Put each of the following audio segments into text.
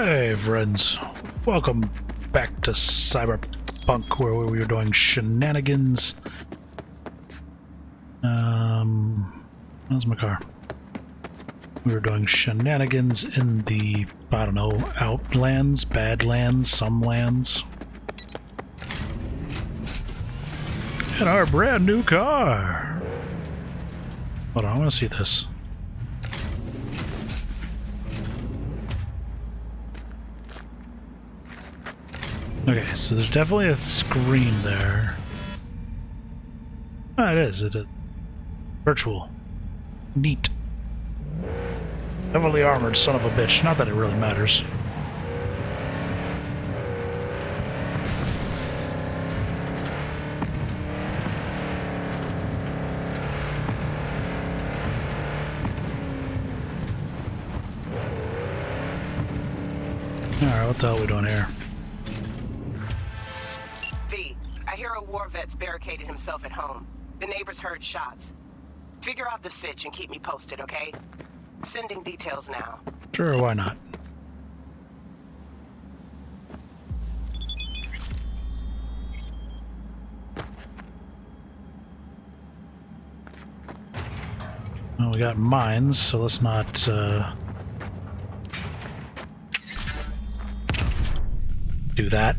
Hey friends, welcome back to Cyberpunk, where we were doing shenanigans. How's my car? We were doing shenanigans in the, I don't know, Outlands, Badlands, some lands. And our brand new car! Hold on, I want to see this. Okay, so there's definitely a screen there. Ah, it is. It's virtual. Neat. Heavily armored son of a bitch. Not that it really matters. Alright, what the hell are we doing here? War vet's barricaded himself at home. The neighbors heard shots. Figure out the sitch and keep me posted, okay? Sending details now. Sure, why not? Well, we got mines, so let's not, do that.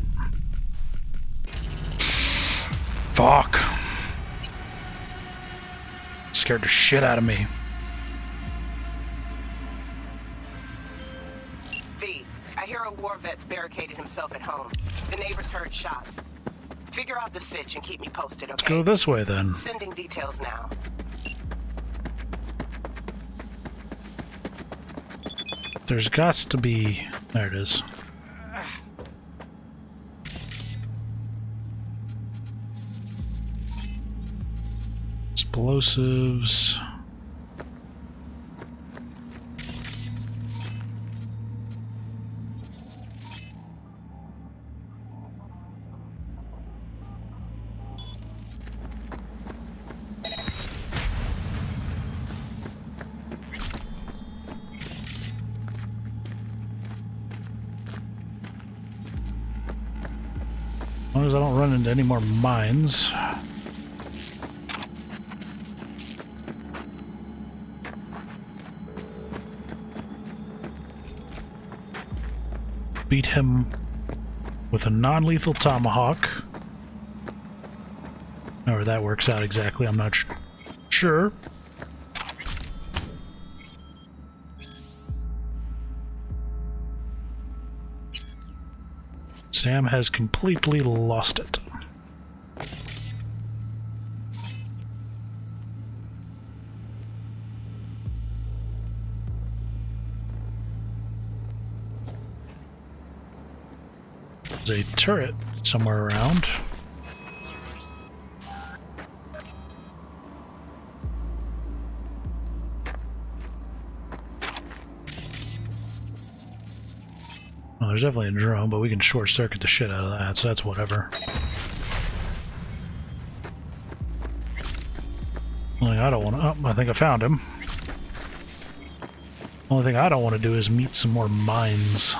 Fuck. Scared the shit out of me. V, I hear a war vet's barricaded himself at home. The neighbors heard shots. Figure out the sitch and keep me posted, okay? Let's go this way then. Sending details now. There's gots to be... there it is. Explosives. As long as I don't run into any more mines. Beat him with a non-lethal tomahawk. However that works out exactly, I'm not sure. Sam has completely lost it. There's a turret somewhere around. Well, there's definitely a drone, but we can short circuit the shit out of that, so that's whatever. Only thing I don't want to... oh, I think I found him. Only thing I don't want to do is meet some more mines.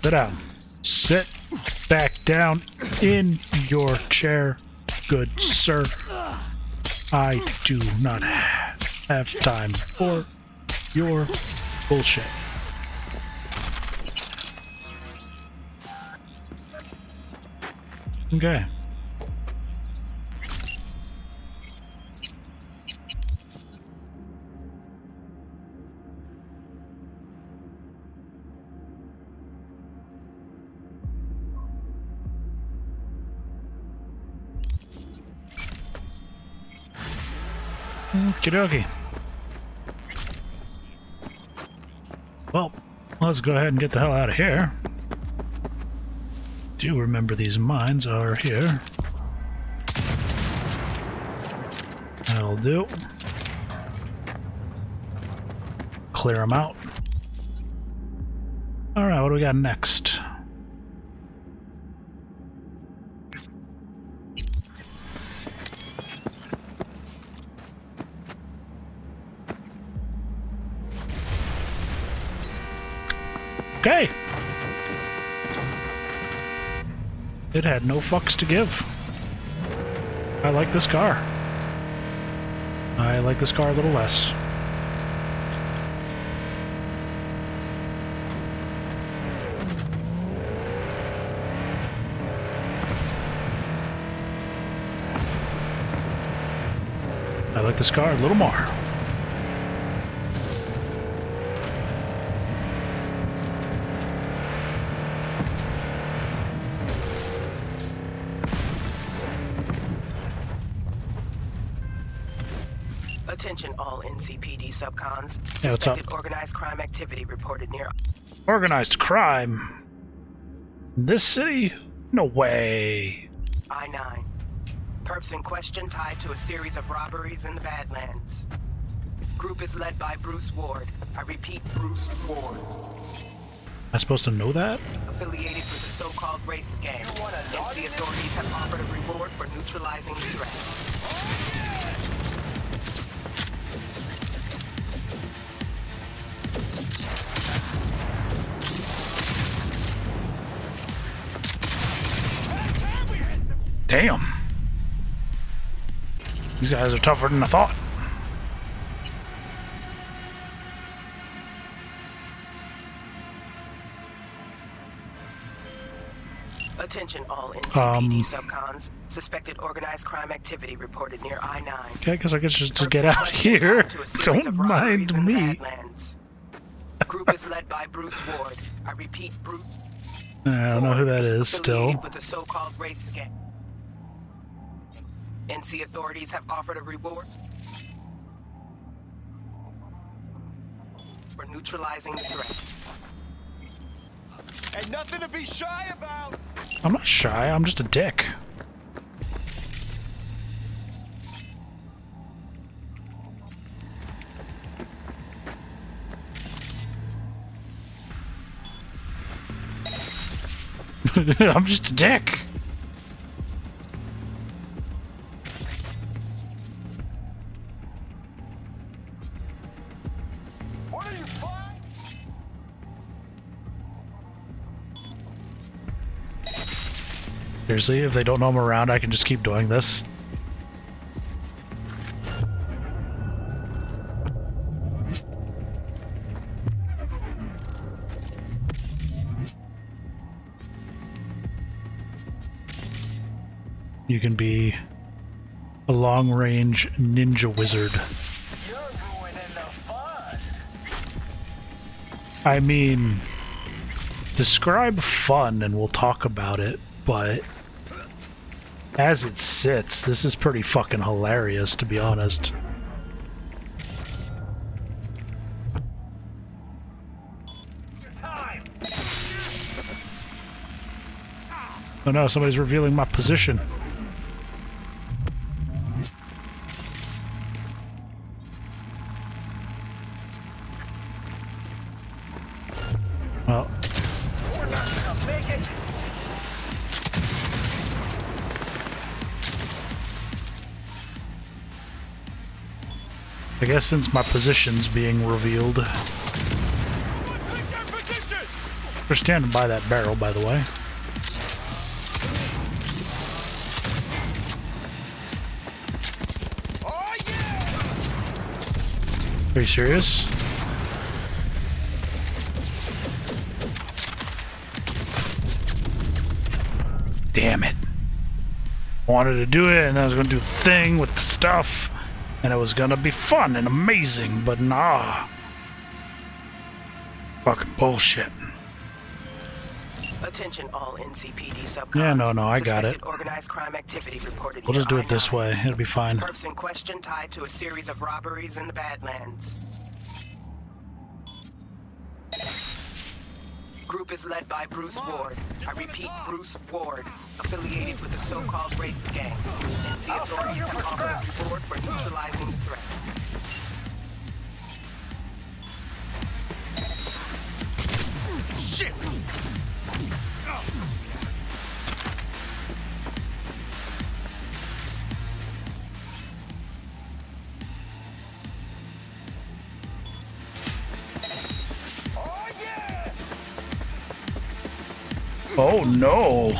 Sit down. Sit back down in your chair, good sir. I do not have time for your bullshit. Okay. Okie dokie. Well, let's go ahead and get the hell out of here. Do remember these mines are here. That'll do. Clear them out. Alright, what do we got next? Okay. It had no fucks to give. I like this car. I like this car a little less. I like this car a little more. Attention all NCPD subcons. Yeah, suspected organized crime activity reported near... Organized crime? In this city? No way. I-9. Perps in question tied to a series of robberies in the Badlands. Group is led by Bruce Ward. I repeat, Bruce Ward. Am I supposed to know that? Affiliated with the so-called Wraith Scam. NC authorities have offered a reward for neutralizing the threat. Damn. These guys are tougher than I thought. Attention all NCPD subcons. Suspected organized crime activity reported near I-9. Okay, because I guess just to get out of here. Don't mind me. Group is led by Bruce Ward. I repeat, Bruce. I don't know who that is still. With the so-called Wraith Scam. NC authorities have offered a reward for neutralizing the threat. And nothing to be shy about. I'm not shy, I'm just a dick. I'm just a dick. Seriously, if they don't know I'm around, I can just keep doing this. You can be a long-range ninja wizard. You're ruining the fun. I mean, describe fun and we'll talk about it, but as it sits, this is pretty fucking hilarious, to be honest. Oh no, somebody's revealing my position. I guess since my position's being revealed. We're standing by that barrel, by the way. Oh, yeah! Are you serious? Damn it. I wanted to do it and I was gonna do the thing with the stuff. And it was gonna be fun and amazing, but nah. Fucking bullshit. Attention all NCPD subcons. Yeah, no, I got it. Organized crime activity reported. We'll just do it this way. It'll be fine. Perps in question tied to a series of robberies in the Badlands. Group is led by Bruce Ward. I repeat, Bruce Ward, affiliated with the so-called Wraith Gang. NC authorities have offered a reward for neutralizing the threat. Shit! Oh no.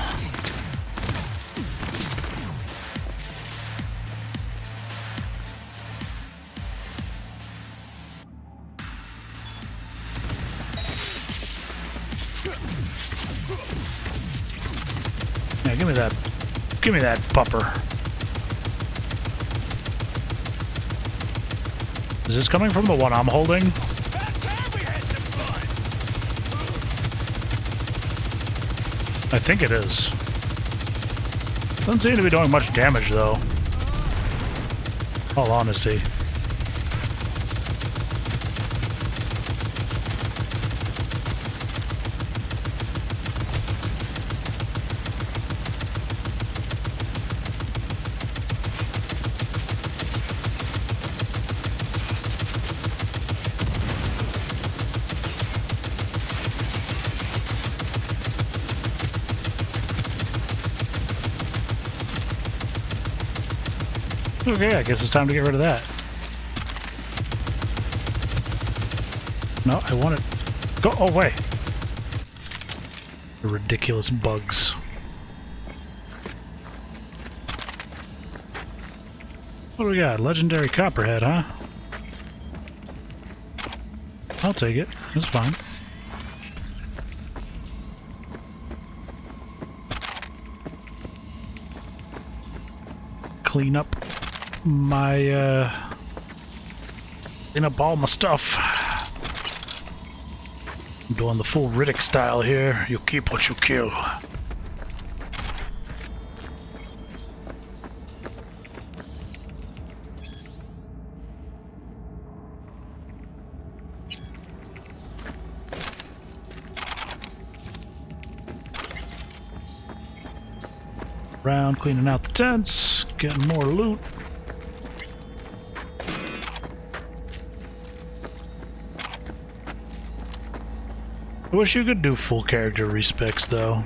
Yeah, give me that. Give me that pupper. Is this coming from the one I'm holding? I think it is. Doesn't seem to be doing much damage, though. All honesty. Okay, I guess it's time to get rid of that. No, I want it. Go away. Ridiculous bugs. What do we got? Legendary Copperhead, huh? I'll take it. It's fine. Clean up. My, clean up all my stuff. I'm doing the full Riddick style here. You keep what you kill. Around cleaning out the tents, getting more loot. I wish you could do full character respecs, though.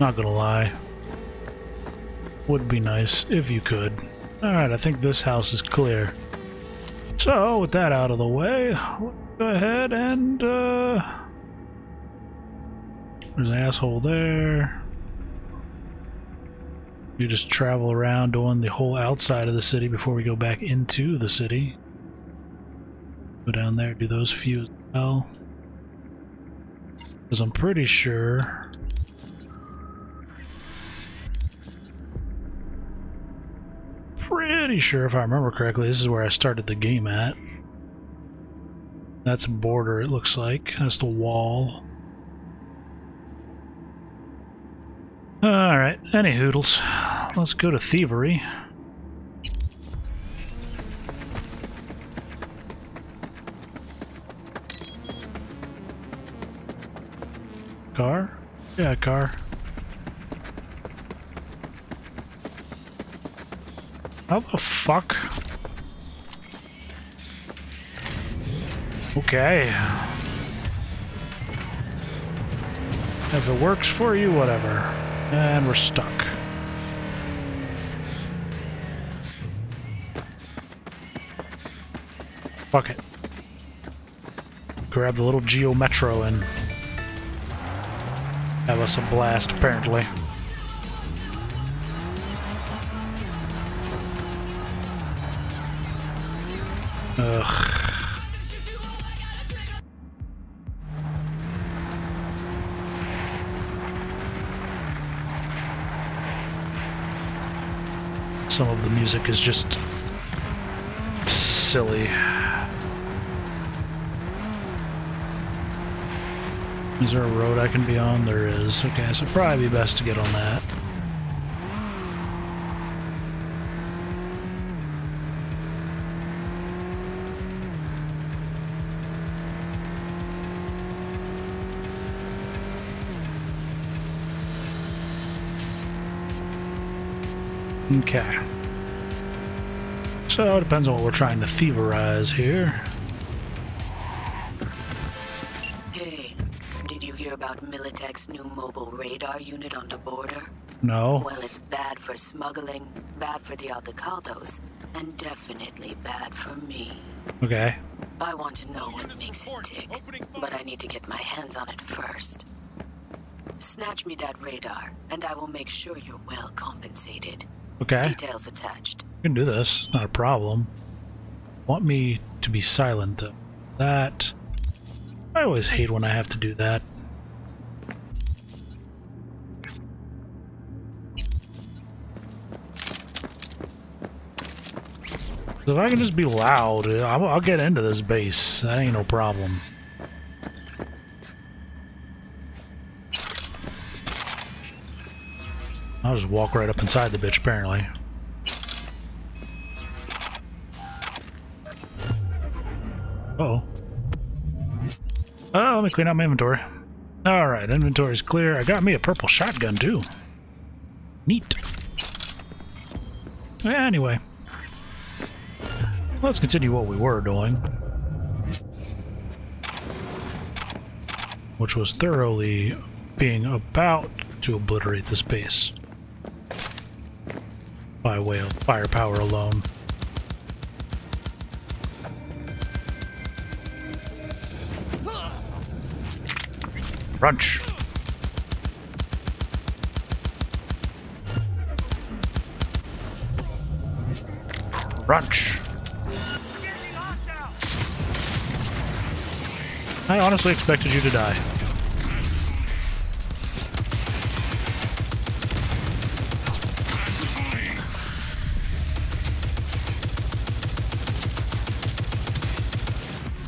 Not gonna lie. Would be nice if you could. Alright, I think this house is clear. So, with that out of the way, let's go ahead and, there's an asshole there. You just travel around on the whole outside of the city before we go back into the city. Go down there, do those few as well. Because I'm pretty sure... pretty sure, if I remember correctly, this is where I started the game at. That's a border, it looks like. That's the wall. Alright, any hoodles. Let's go to thievery. Car? Yeah, car. How the fuck? Okay. If it works for you, whatever. And we're stuck. Fuck it. Grab the little Geo Metro and have us a blast, apparently. Ugh. Some of the music is just silly. Is there a road I can be on? There is. Okay, so probably be best to get on that. Okay. So it depends on what we're trying to thieverize here. Hey, did you hear about Militech's new mobile radar unit on the border? No. Well, it's bad for smuggling, bad for the Aldecaldos, and definitely bad for me. Okay. I want to know what makes it tick, but I need to get my hands on it first. Snatch me that radar, and I will make sure you're well compensated. Okay. Details attached. You can do this. It's not a problem. Want me to be silent, though. That... I always hate when I have to do that. So if I can just be loud, I'll get into this base. That ain't no problem. I'll just walk right up inside the bitch, apparently. Uh-oh. Oh, let me clean out my inventory. Alright, inventory's clear. I got me a purple shotgun, too. Neat. Anyway. Let's continue what we were doing. Which was thoroughly being about to obliterate this base. By way of firepower alone. Crunch! Crunch! I honestly expected you to die.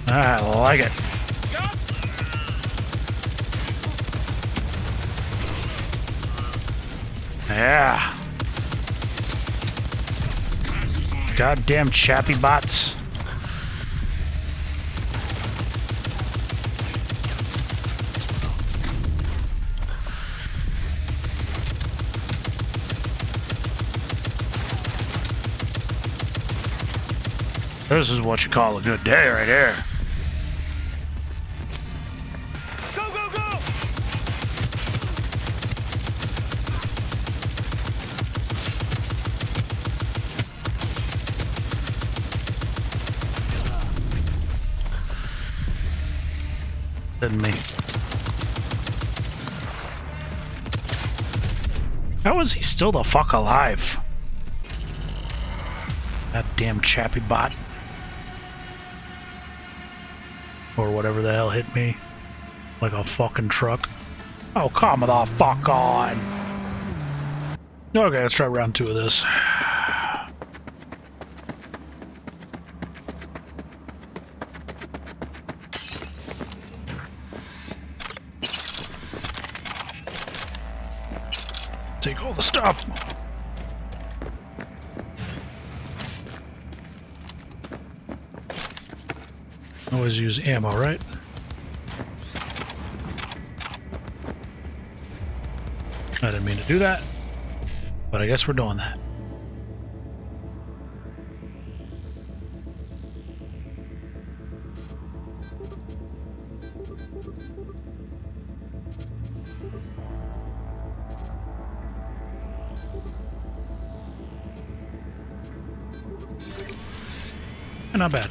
I like it. Yeah. Goddamn chappy bots. This is what you call a good day right here. Go, go, go! Didn't me. How is he still the fuck alive? That damn chappy bot. Or whatever the hell hit me. Like a fucking truck. Oh, come the fuck on! Okay, let's try round 2 of this. Take all the stuff! Always use ammo, right? I didn't mean to do that, but I guess we're doing that. Not bad.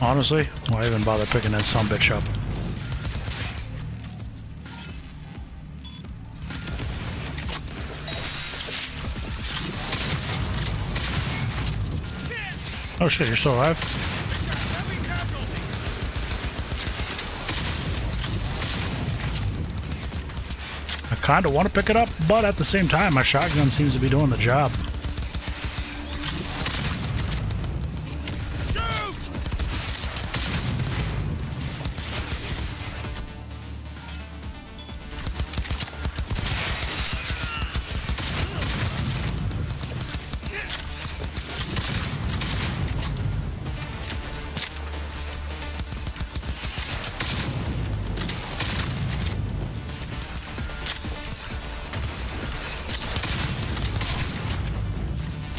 Honestly, why even bother picking that sumbitch up? Oh shit, you're still alive? I kinda wanna pick it up, but at the same time, my shotgun seems to be doing the job.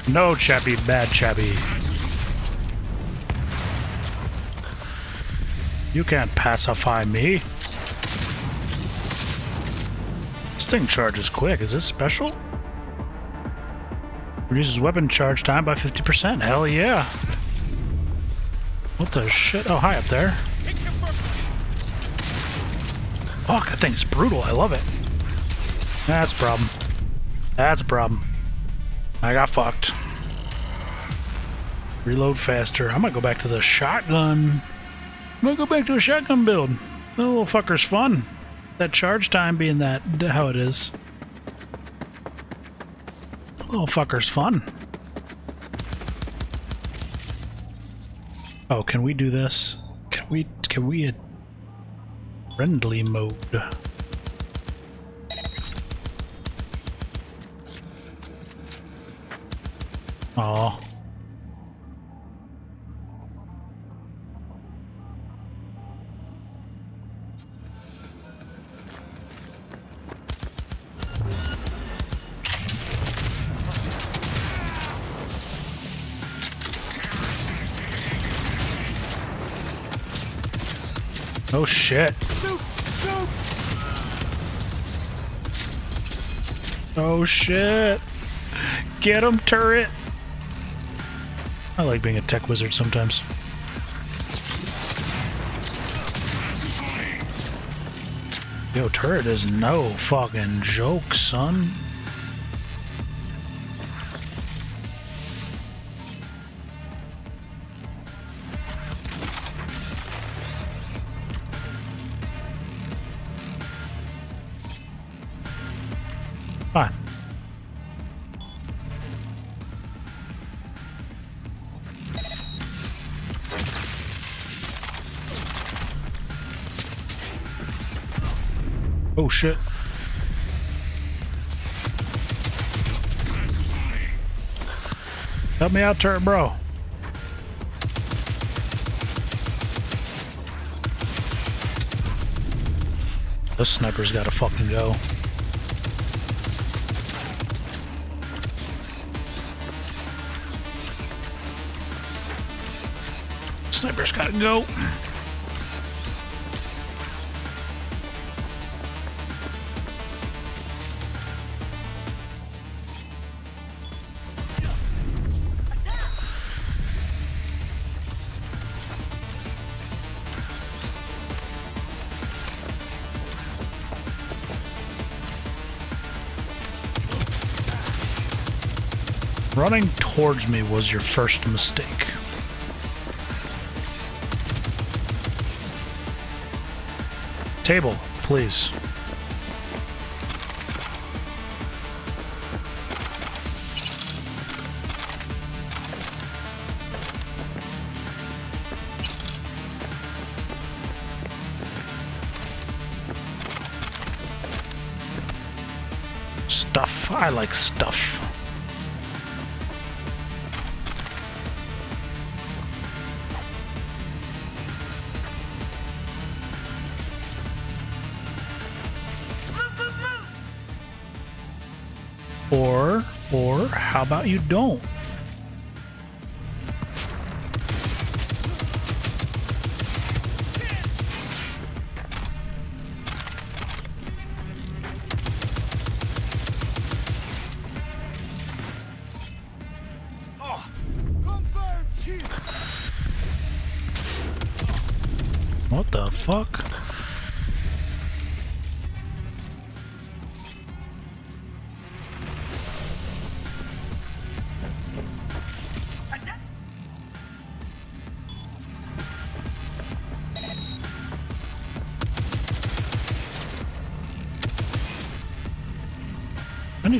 No, chappy, bad chappy. You can't pacify me. This thing charges quick. Is this special? Reduces weapon charge time by 50%. Hell yeah. What the shit? Oh, hi up there. Fuck, that thing's brutal. I love it. That's a problem. That's a problem. I got fucked. Reload faster. I might go back to the shotgun. I'm gonna go back to a shotgun build. That little fucker's fun. That charge time being that how it is. That little fucker's fun. Oh, can we do this? Can we friendly mode? Oh. Oh shit. Nope, nope. Oh shit. Get him, turret. I like being a tech wizard sometimes. Yo, turret is no fucking joke, son. Fine. Oh shit. Help me out, turret bro. This sniper's gotta fucking go. Sniper's gotta go. Running towards me was your first mistake. Table, please. Stuff. I like stuff. Or how about you don't? Oh. What the fuck?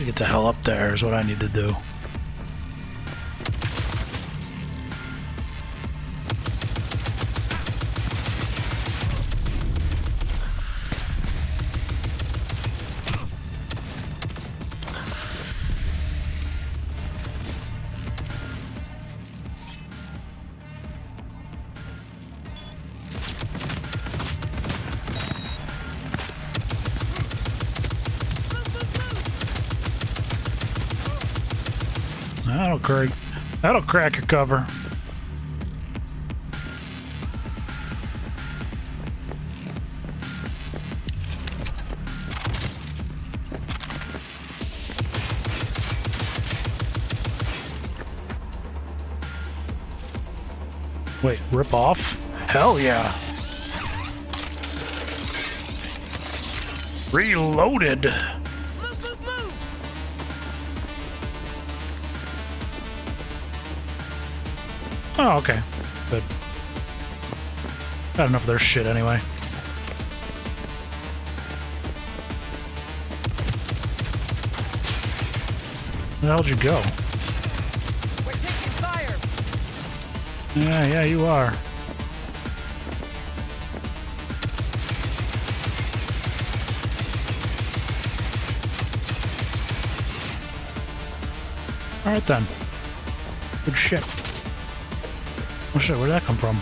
Get the hell up there is what I need to do. That'll crack. That'll crack a cover. Wait, rip off? Hell yeah! Reloaded. Oh, okay. Good. Got enough of their shit anyway. Where the hell'd you go? We're taking fire. Yeah, you are. Alright then. Good shit. Oh shit, where'd that come from?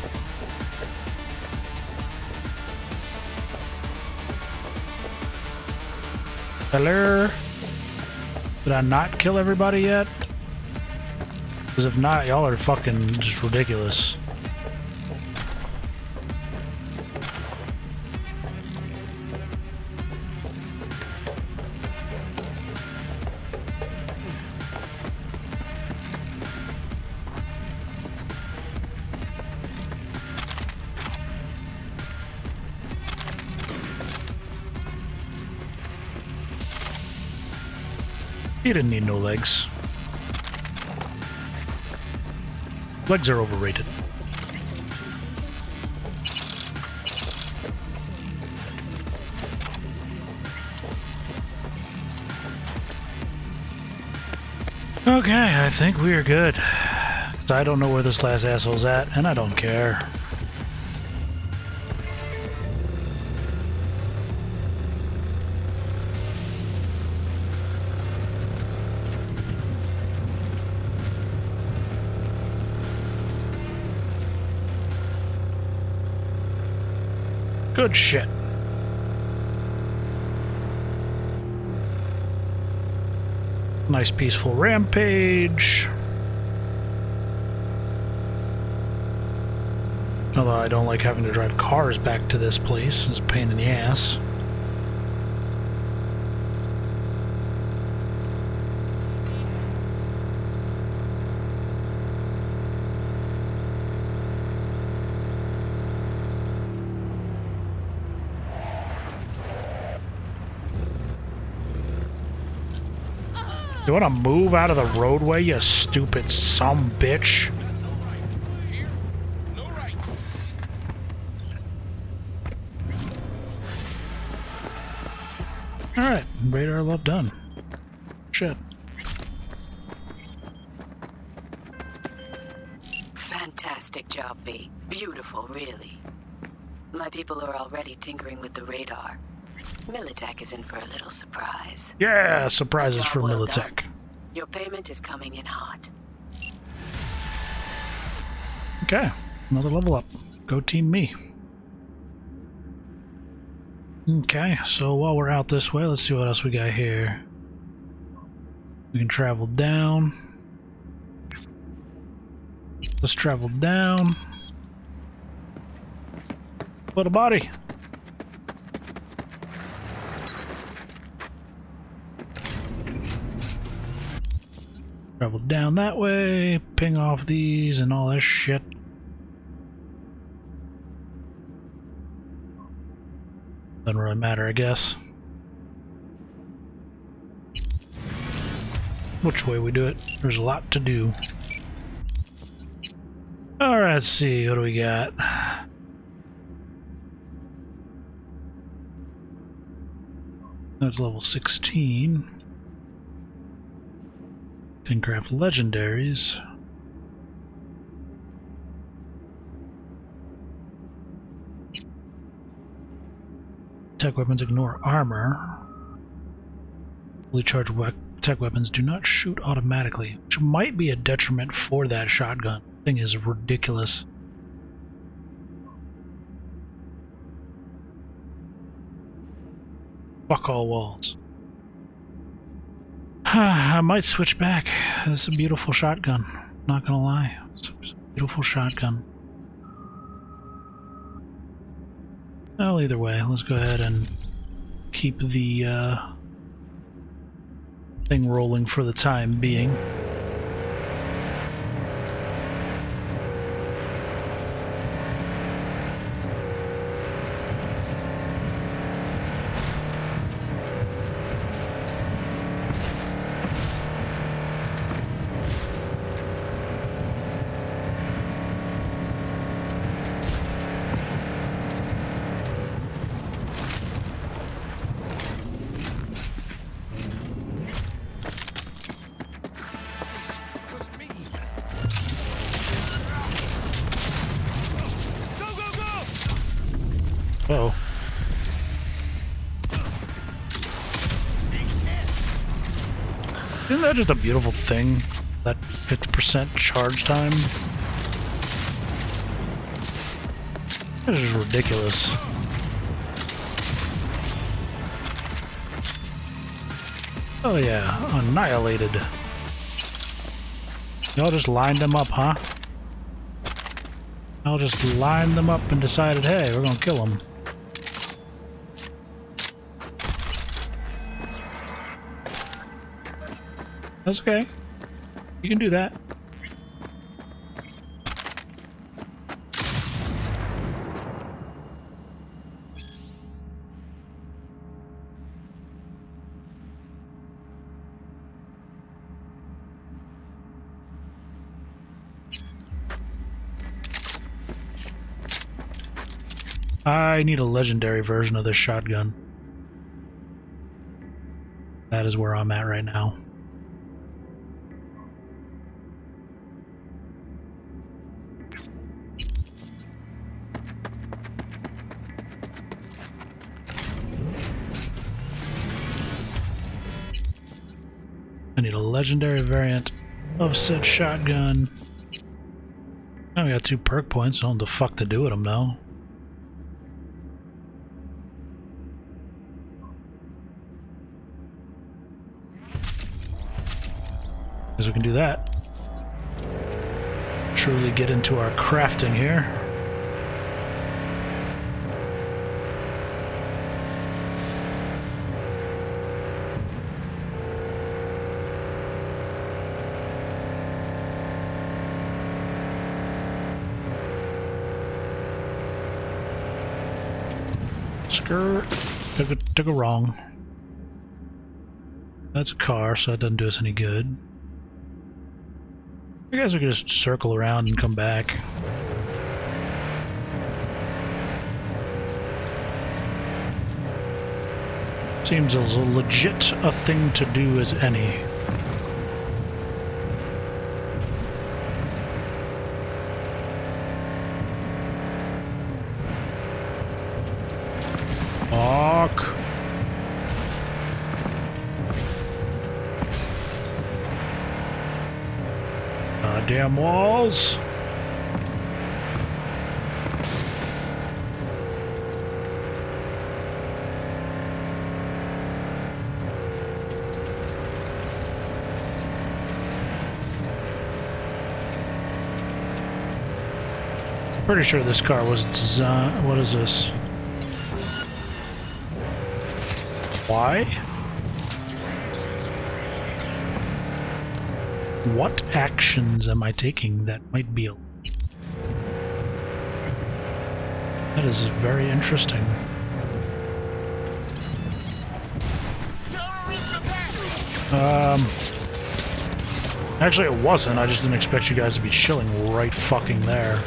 Hello? Did I not kill everybody yet? Because if not, y'all are fucking just ridiculous. You didn't need no legs. Legs are overrated. Okay, I think we are good. 'Cause I don't know where this last asshole's at, and I don't care. Good shit. Nice peaceful rampage. Although I don't like having to drive cars back to this place. It's a pain in the ass. You wanna move out of the roadway, you stupid sumbitch? Alright, radar love done. Shit. Fantastic job, V. Beautiful, really. My people are already tinkering with the radar. Militech is in for a little surprise. Yeah, surprises for Militech. Done. Your payment is coming in hot. Okay, another level up. Go team me. Okay, so while we're out this way, let's see what else we got here. We can travel down. Let's travel down. What a body! Travel down that way, ping off these and all that shit. Doesn't really matter, I guess. Which way we do it, there's a lot to do. Alright, let's see, what do we got? That's level 16. Can craft legendaries. Tech weapons ignore armor. Fully charged tech weapons do not shoot automatically, which might be a detriment for that shotgun. Thing is ridiculous. Fuck all walls. I might switch back. This is a beautiful shotgun. Not gonna lie. It's a beautiful shotgun. Well, either way, let's go ahead and keep the thing rolling for the time being. Just a beautiful thing, that 50% charge time. That is ridiculous. Oh yeah, annihilated. Y'all just lined them up, huh? Y'all just lined them up and decided, hey, we're gonna kill them. That's okay. You can do that. I need a legendary version of this shotgun. That is where I'm at right now. Legendary variant of said shotgun. Now we got 2 perk points. I don't know the fuck to do with them though. Because we can do that. Truly get into our crafting here. Took a wrong. That's a car, so that doesn't do us any good. I guess we could just circle around and come back. Seems as legit a thing to do as any. Damn walls. Pretty sure this car was designed. What is this? Why? What actions am I taking that might be illegal? That is very interesting. Actually it wasn't, I just didn't expect you guys to be chilling right fucking there.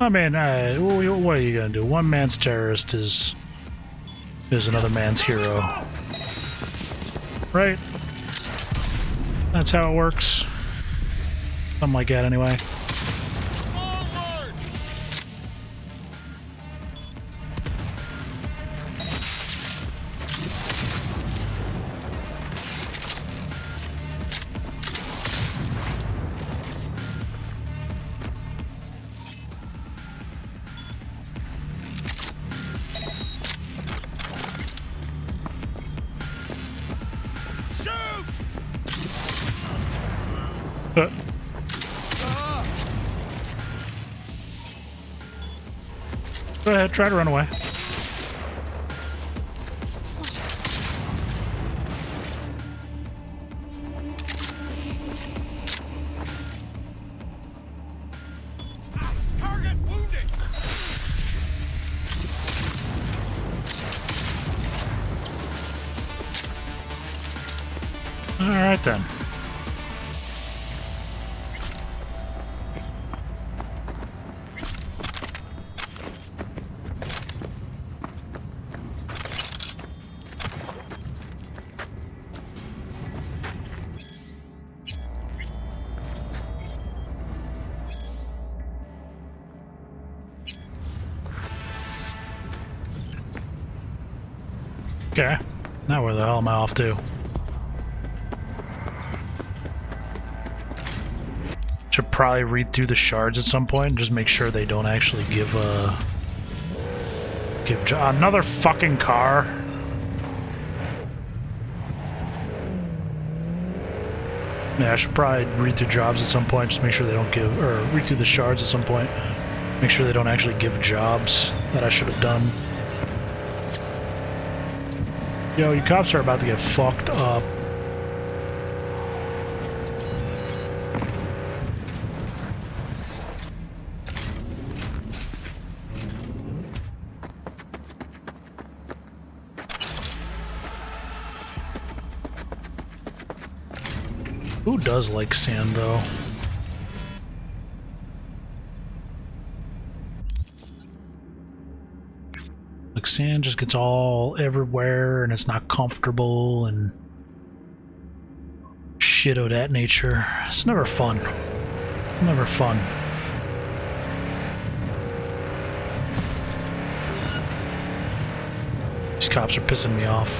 I mean, what are you gonna do? One man's terrorist is another man's hero, right? That's how it works. Something like that, anyway. Go ahead, try to run away. Okay, now where the hell am I off to? Should probably read through the shards at some point and just make sure they don't actually give another fucking car. Yeah, I should probably read through jobs at some point, just make sure they don't give, or read through the shards at some point, make sure they don't actually give jobs that I should have done. Yo, you cops are about to get fucked up. Who does like sand, though? Like sand just gets all everywhere and it's not comfortable and shit of that nature. It's never fun. Never fun. These cops are pissing me off.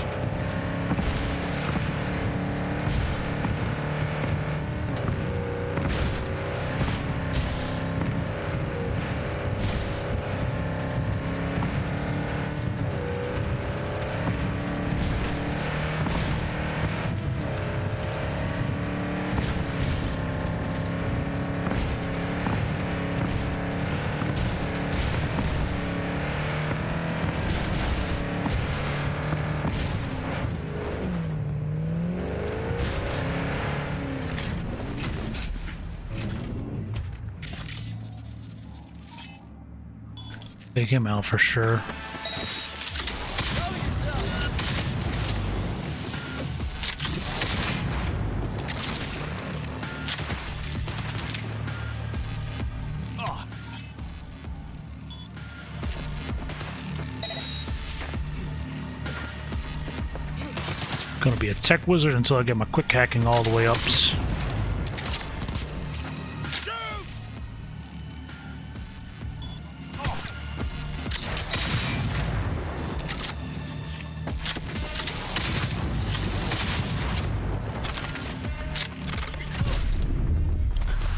Take him out for sure. Gonna be a tech wizard until I get my quick hacking all the way ups.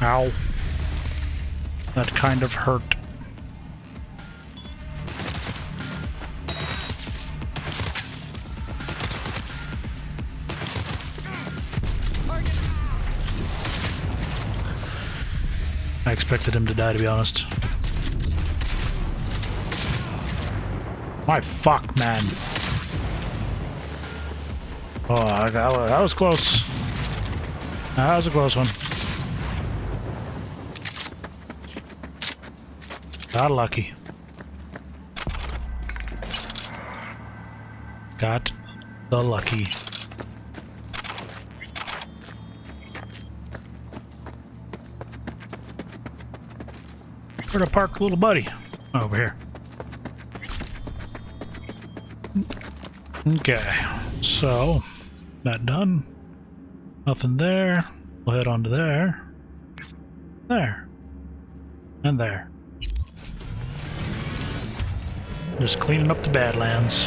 Ow. That kind of hurt. I expected him to die, to be honest. My fuck, man. Oh, that was close. That was a close one. Got lucky. Got the lucky. Where to park, little buddy? Over here. Okay, so that done. Nothing there. We'll head on to there. There. And there. Just cleaning up the Badlands.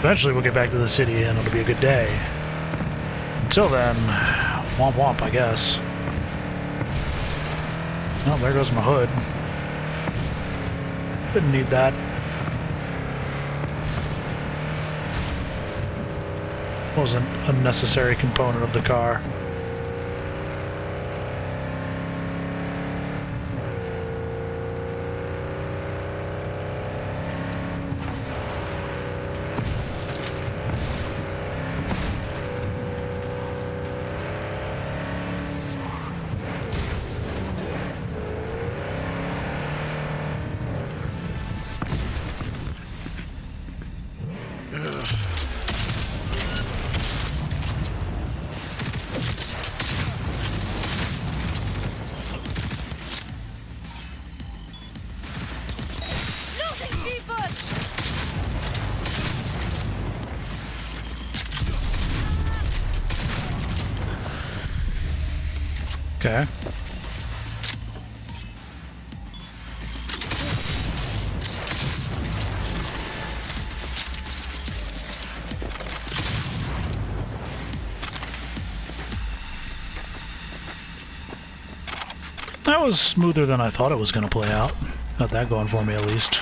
Eventually we'll get back to the city and it'll be a good day. Until then, womp womp, I guess. Oh, there goes my hood. Didn't need that. Was an unnecessary component of the car. Okay. That was smoother than I thought it was going to play out. Got that going for me at least.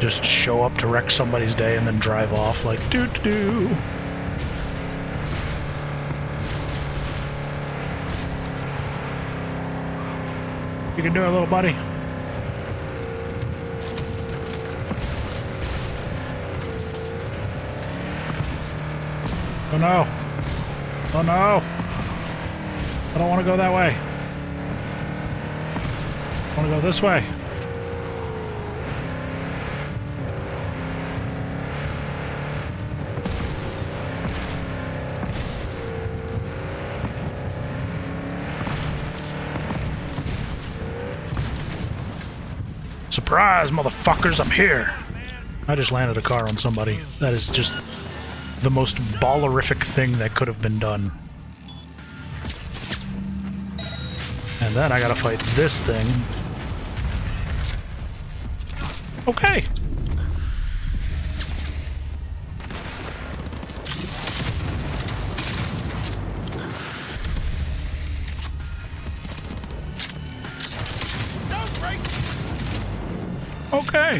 Just show up to wreck somebody's day and then drive off like doo-doo-doo. You can do it, little buddy. Oh no. Oh no. I don't want to go that way. I want to go this way. Surprise, motherfuckers, I'm here! I just landed a car on somebody. That is just the most ballerific thing that could have been done. And then I gotta fight this thing. Okay! Okay.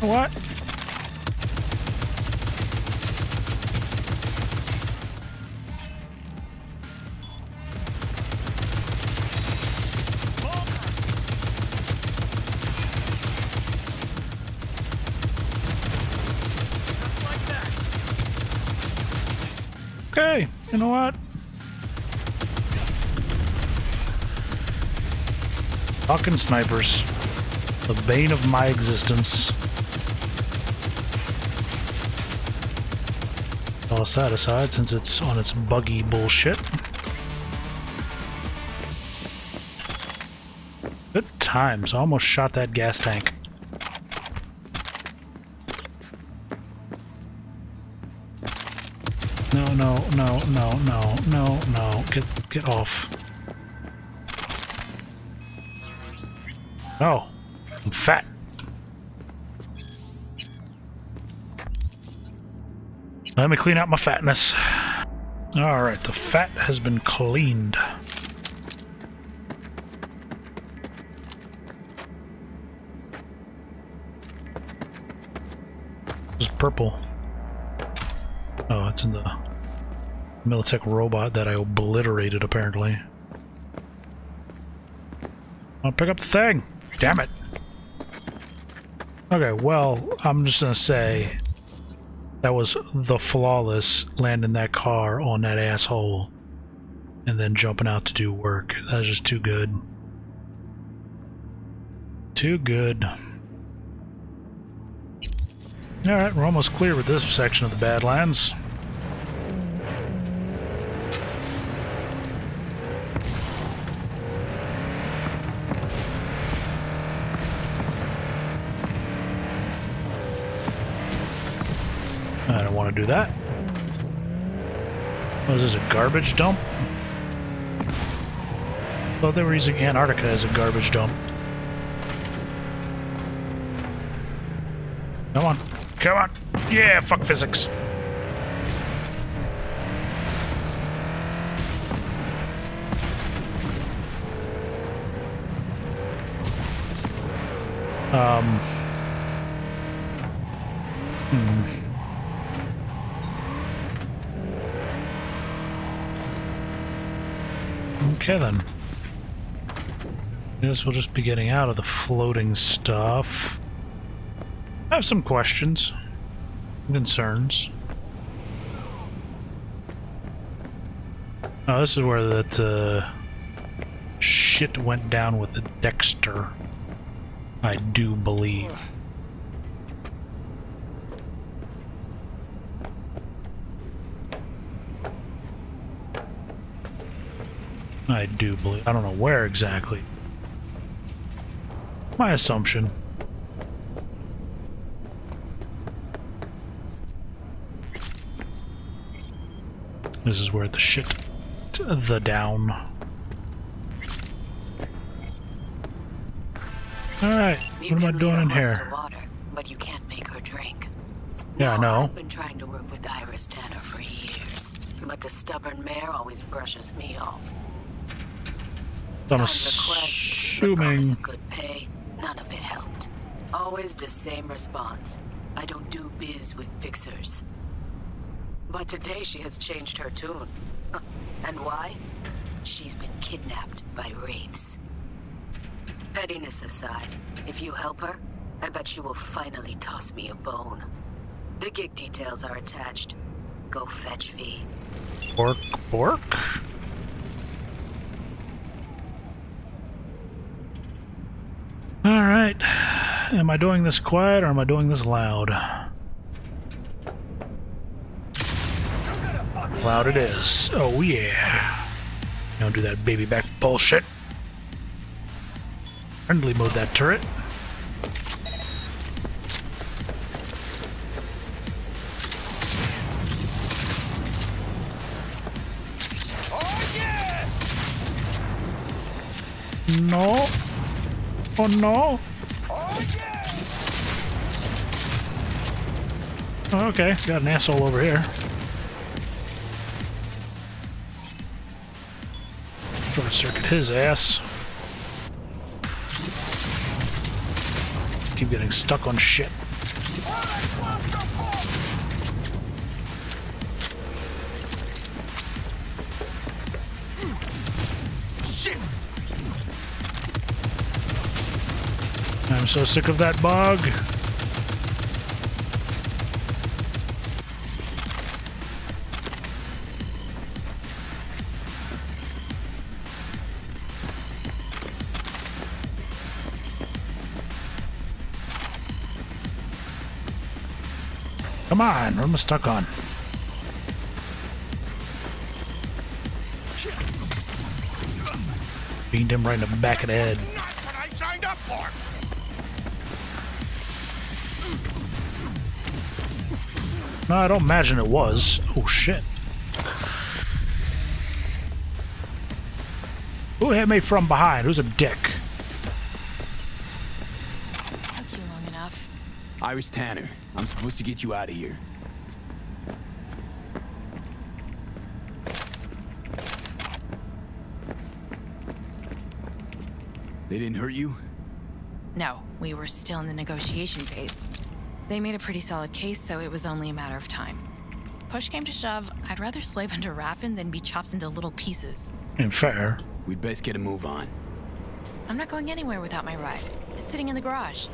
What? Okay. You know what? Fucking snipers. The bane of my existence. Toss that aside since it's on its buggy bullshit. Good times. I almost shot that gas tank. No, no, no, no, no, no, no. Get off. No. I'm fat. Let me clean out my fatness. Alright, the fat has been cleaned. This is purple. Oh, it's in the Militech robot that I obliterated, apparently. I'll pick up the thing! Damn it! Okay, well, I'm just gonna say that was the flawless landing that car on that asshole and then jumping out to do work. That was just too good. Too good. Alright, we're almost clear with this section of the Badlands. I don't want to do that. What is this, a garbage dump? I thought they were using Antarctica as a garbage dump. Come on. Come on. Yeah, fuck physics. Okay then. I guess we'll just be getting out of the floating stuff. I have some questions and concerns. Oh, this is where that shit went down with the Dexter, I do believe. I do believe. I don't know where exactly. My assumption. This is where the shit, the down. Alright, what am I doing in here? Water, but you can't make her drink. Yeah, no, I know. I've been trying to work with Iris Tanner for years, but the stubborn mare always brushes me off. I'm assuming the good pay, none of it helped. Always the same response. I don't do biz with fixers. But today she has changed her tune. And why? She's been kidnapped by wraiths. Pettiness aside, if you help her, I bet she will finally toss me a bone. The gig details are attached. Go fetch V. Bork, bork. Alright. Am I doing this quiet or am I doing this loud? Loud it is. Oh yeah. Don't do that baby back bullshit. Friendly mode that turret. Oh yeah. No. Oh no. Oh yeah. Okay, got an asshole over here. Short circuit his ass. Keep getting stuck on shit. I'm so sick of that bug. Come on, what am I stuck on? Beamed him right in the back of the head. That's not what I signed up for. No, I don't imagine it was. Oh shit. Who hit me from behind? Who's a dick? It's took you long enough. Iris Tanner. I'm supposed to get you out of here. They didn't hurt you? No, we were still in the negotiation phase. They made a pretty solid case, so it was only a matter of time. Push came to shove, I'd rather slave under Raffin than be chopped into little pieces. And fair. We'd best get a move on. I'm not going anywhere without my ride. It's sitting in the garage.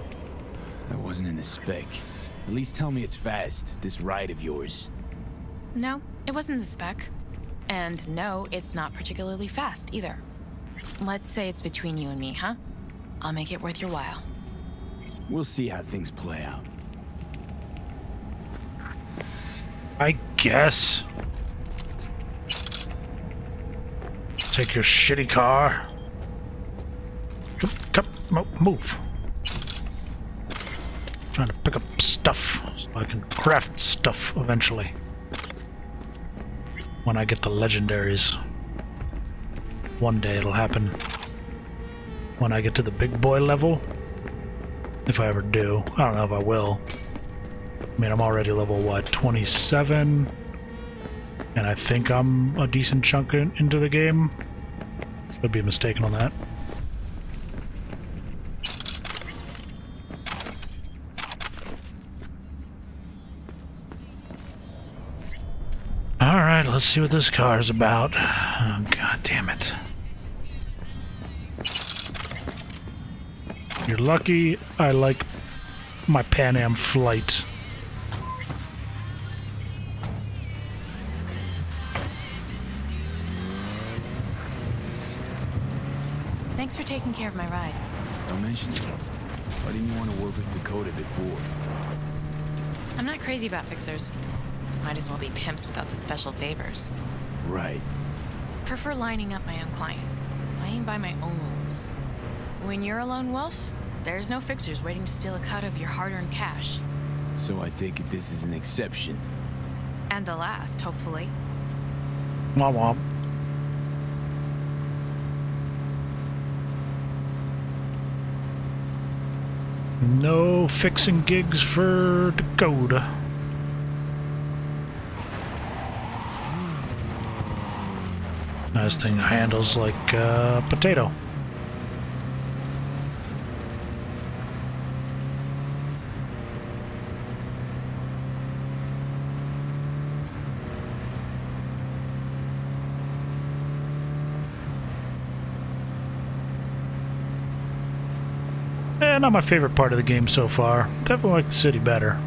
That wasn't in the spec. At least tell me it's fast, this ride of yours. No, it wasn't the spec. And no, it's not particularly fast either. Let's say it's between you and me, huh? I'll make it worth your while. We'll see how things play out. I guess. Take your shitty car. Come, move. Trying to pick up stuff so I can craft stuff eventually when I get the legendaries. One day it'll happen when I get to the big boy level, if I ever do. I don't know if I will. I mean, I'm already level what, 27, and I think I'm a decent chunk into the game. Could be mistaken on that. Let's see what this car is about. Oh, god damn it. You're lucky I like my Pan Am flight. Thanks for taking care of my ride. Don't mention it. Why didn't you want to work with Dakota before? I'm not crazy about fixers. Might as well be pimps without the special favors. Right. Prefer lining up my own clients, playing by my own rules. When you're a lone wolf, there's no fixers waiting to steal a cut of your hard-earned cash. So I take it this is an exception. And the last, hopefully. Womp womp. No fixing gigs for Dakota. Nice thing handles like a potato. Not my favorite part of the game so far. Definitely like the city better.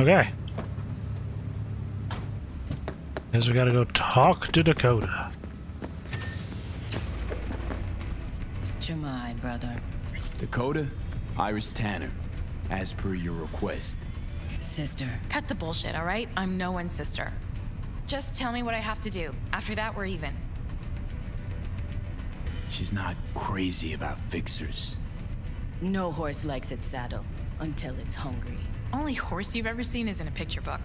Okay. Guess we gotta go talk to Dakota. Jemai, brother. Dakota, Iris Tanner, as per your request. Sister. Cut the bullshit, alright? I'm no one's sister. Just tell me what I have to do. After that, we're even. She's not crazy about fixers. No horse likes its saddle until it's hungry. Only horse you've ever seen is in a picture book.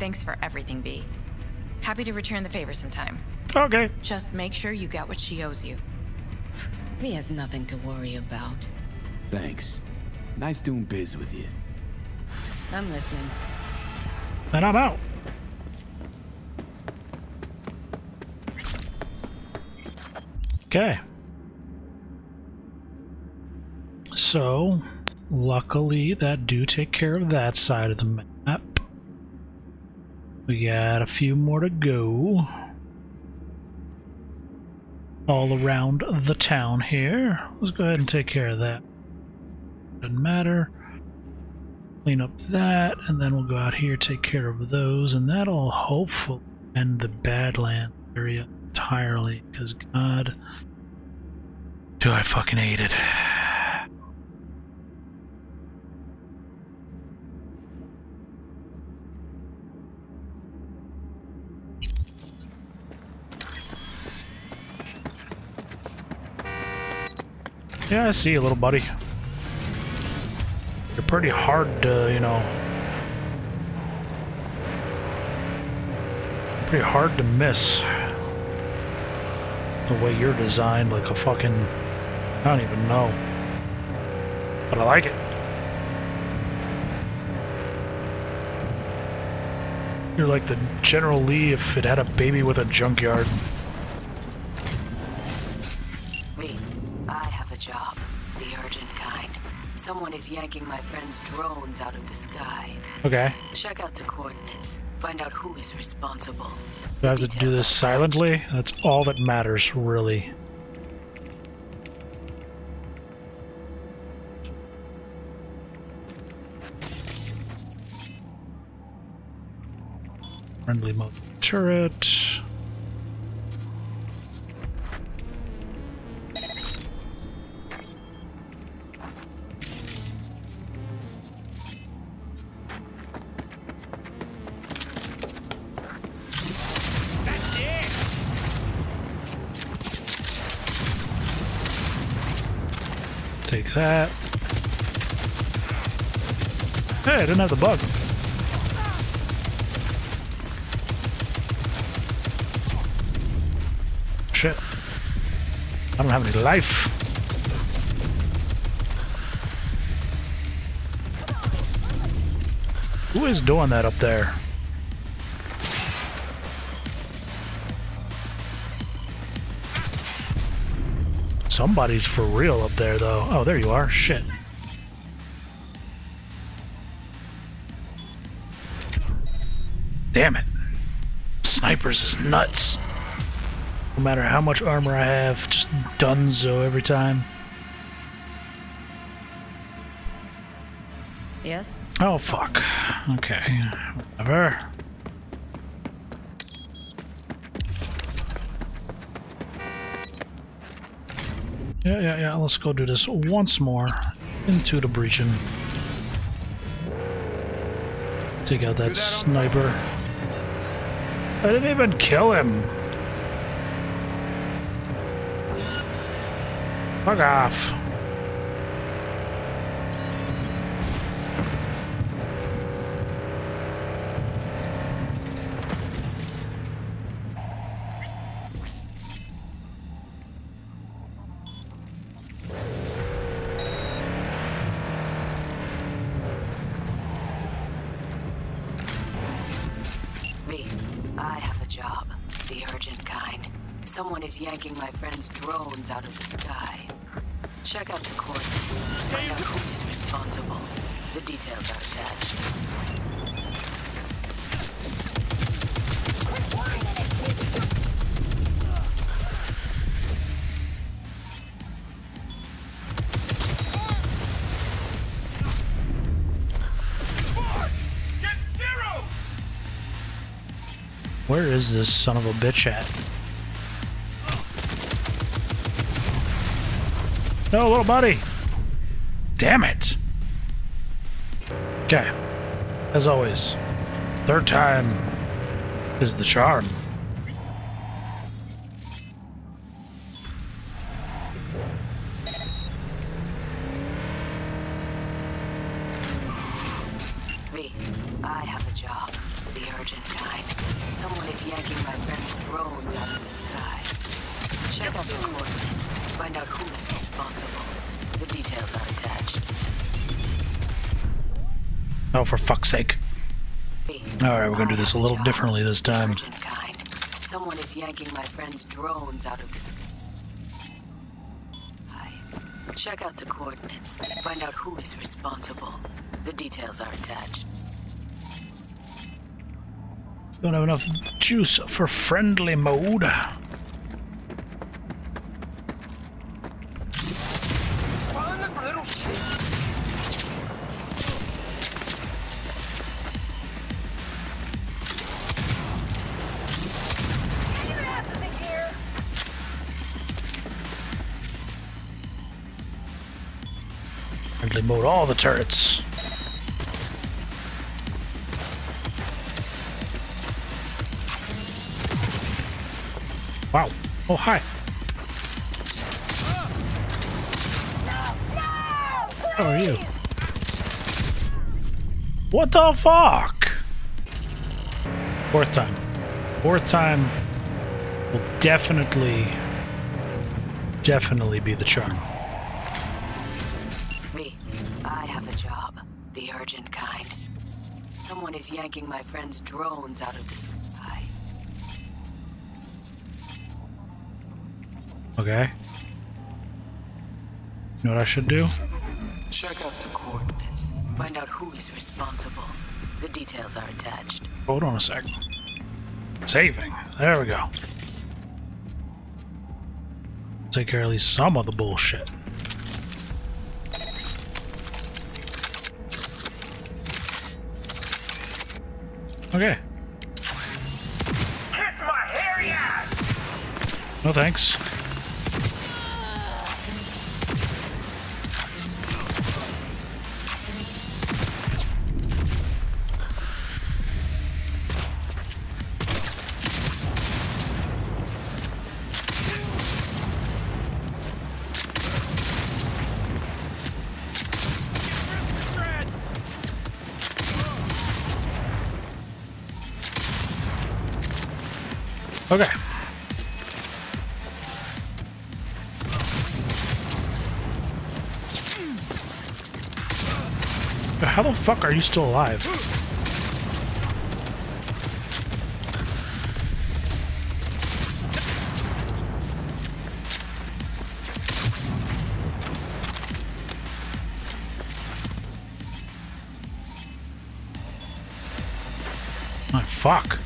Thanks for everything, V. Happy to return the favor sometime. Okay. Just make sure you get what she owes you. V has nothing to worry about. Thanks. Nice doing biz with you. I'm listening. And I'm out. Okay. So... luckily, that do take care of that side of the map. We got a few more to go. All around the town here. Let's go ahead and take care of that. Doesn't matter. Clean up that, and then we'll go out here, take care of those, and that'll hopefully end the Badlands area entirely, because God, do I fucking hate it. Yeah, I see you, little buddy. You're pretty hard to, you know... pretty hard to miss. The way you're designed, like a fucking... I don't even know. But I like it. You're like the General Lee if it had a baby with a junkyard. Someone is yanking my friend's drones out of the sky. Okay. Check out the coordinates. Find out who is responsible. Do I have to do this silently? That's all that matters, really. Friendly mode turret. Take that. Hey, I didn't have the bug. Shit. I don't have any life. Who is doing that up there? Somebody's for real up there, though. Oh, there you are. Shit. Damn it. Snipers is nuts. No matter how much armor I have, just dunzo every time. Yes? Oh, fuck. Okay. Whatever. Yeah. Let's go do this once more. Into the breaching. Take out that sniper. I didn't even kill him. Fuck off. Yanking my friend's drones out of the sky. Check out the coordinates. Find out who is responsible. The details are attached. Get zero! Where is this son of a bitch at? No, little buddy! Damn it! Okay. As always, third time is the charm. V, I have a job. The urgent kind. Someone is yanking my friend's drones out of the sky. Check out the coordinates. Find out who is responsible. The details are attached. Oh, for fuck's sake. Alright, we're gonna do this a little differently this time. Someone is yanking my friend's drones out of the sky. Check out the coordinates. Find out who is responsible. The details are attached. Don't have enough juice for friendly mode. Load all the turrets. Wow. Oh, hi. How are you? What the fuck? Fourth time. Fourth time will definitely be the charm. Someone is yanking my friend's drones out of the sky. Okay. You know what I should do? Check out the coordinates. Find out who is responsible. The details are attached. Hold on a sec. Saving. There we go. Take care of at least some of the bullshit. Okay. Kiss my hairy ass. No thanks. Okay. How the fuck are you still alive? Oh, fuck.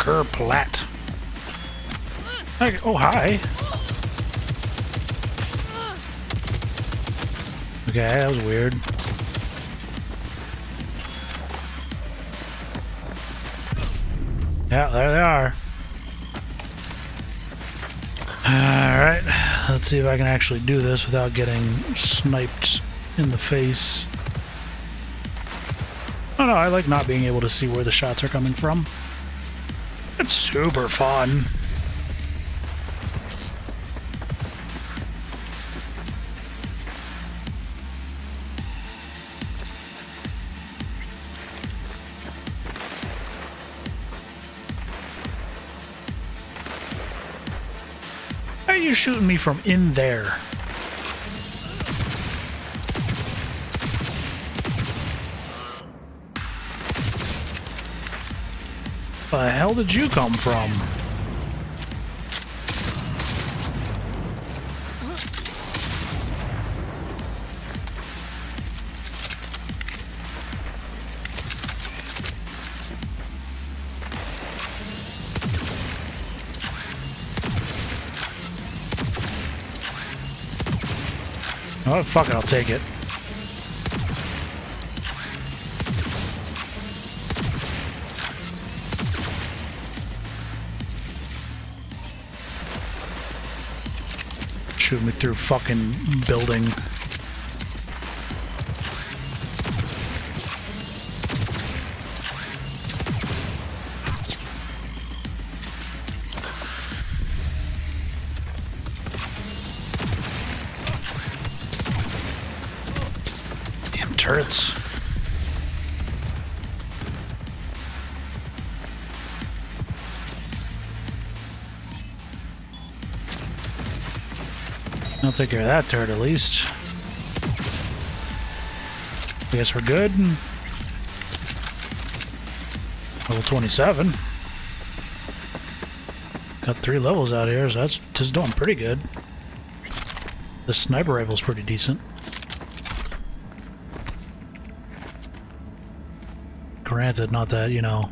Kerplat. Oh, hi. Okay, that was weird. Yeah, there they are. Alright, let's see if I can actually do this without getting sniped in the face. Oh no, I like not being able to see where the shots are coming from. It's super fun. Shooting me from in there. Where the hell did you come from? Oh, fuck it, I'll take it. Shoot me through fucking building. Turrets. I'll take care of that turret at least. I guess we're good. Level 27. Got 3 levels out here, so that's just doing pretty good. The sniper rifle's pretty decent. Granted, not that, you know,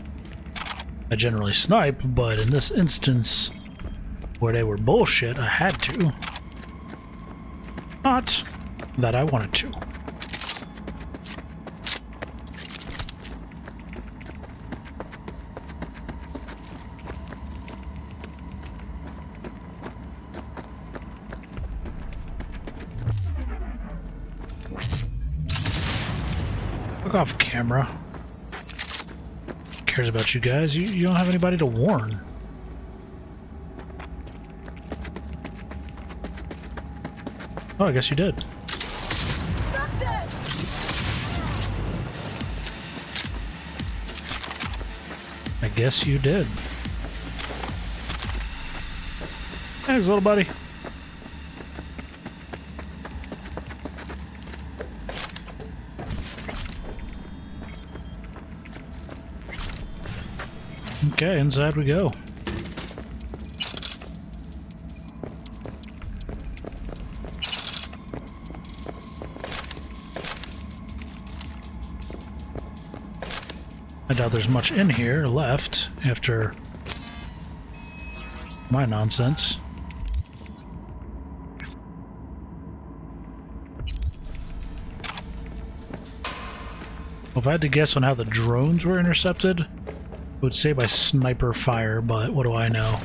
I generally snipe, but in this instance, where they were bullshit, I had to. Not that I wanted to. Fuck off, camera. Cares about you guys. You don't have anybody to warn. Oh, I guess you did. I guess you did. Thanks, little buddy. Okay, inside we go. I doubt there's much in here left after my nonsense. Well, if I had to guess on how the drones were intercepted, I would say by sniper fire, but what do I know?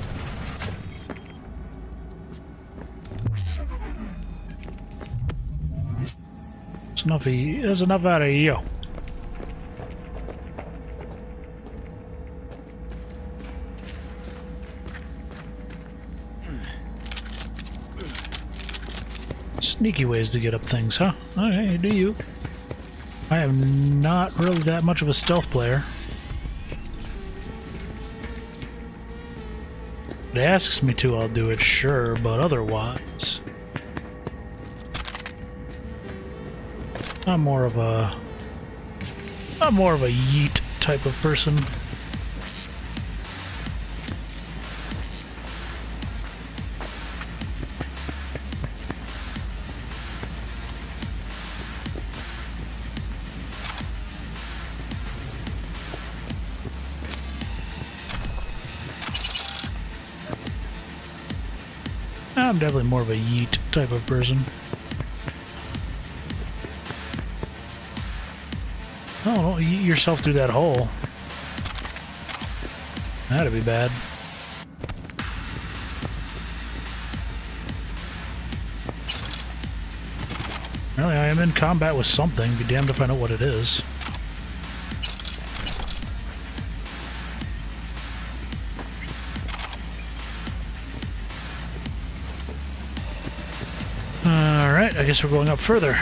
It's enough. There's enough out of you. Sneaky ways to get up things, huh? Okay, do you? I am not really that much of a stealth player. It asks me to, I'll do it, sure, but otherwise I'm more of a yeet type of person. I'm definitely more of a yeet type of person. Oh, don't yeet yourself through that hole. That'd be bad. Really, I am in combat with something. Be damned if I know what it is. Alright, I guess we're going up further.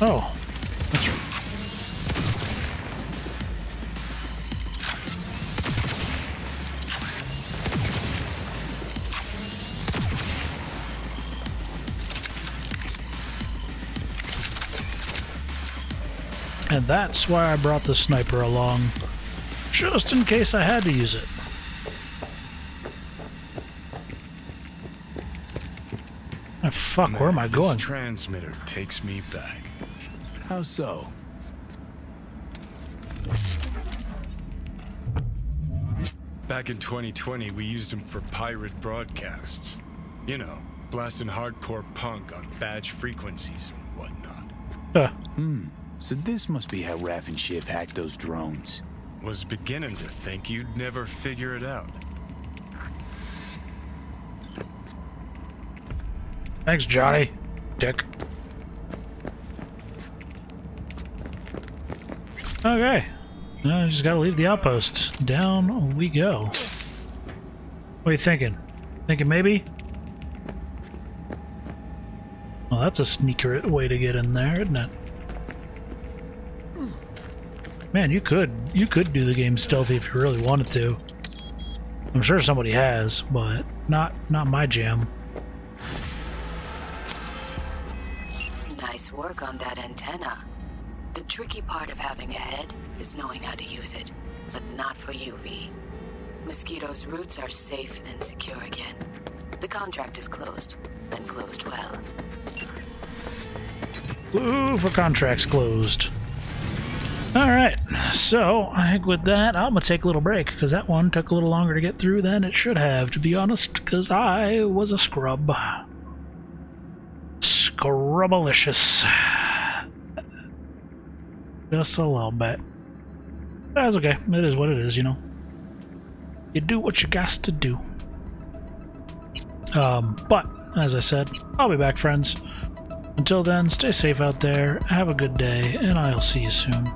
Oh. That's right. And that's why I brought the sniper along. Just in case I had to use it. Oh, fuck, man, where am I going? This transmitter takes me back. How so? Back in 2020, we used them for pirate broadcasts. You know, blasting hardcore punk on badge frequencies and whatnot. So this must be how Raffin Schiff hacked those drones. Was beginning to think you'd never figure it out. Thanks, Johnny. Dick. Okay, now I just gotta leave the outpost. Down we go. What are you thinking? Thinking maybe? Well, that's a sneaky way to get in there, isn't it? Man, you could do the game stealthy if you really wanted to. I'm sure somebody has, but not my jam. Nice work on that antenna. The tricky part of having a head is knowing how to use it, but not for you, V. Mosquito's roots are safe and secure again. The contract is closed, and closed well. Woo, for contracts closed. Alright, so I think with that, I'm going to take a little break, because that one took a little longer to get through than it should have, to be honest, because I was a scrub. Scrubalicious. Just a little bit. That's okay. It is what it is, you know. You do what you got to do. But, as I said, I'll be back, friends. Until then, stay safe out there, have a good day, and I'll see you soon.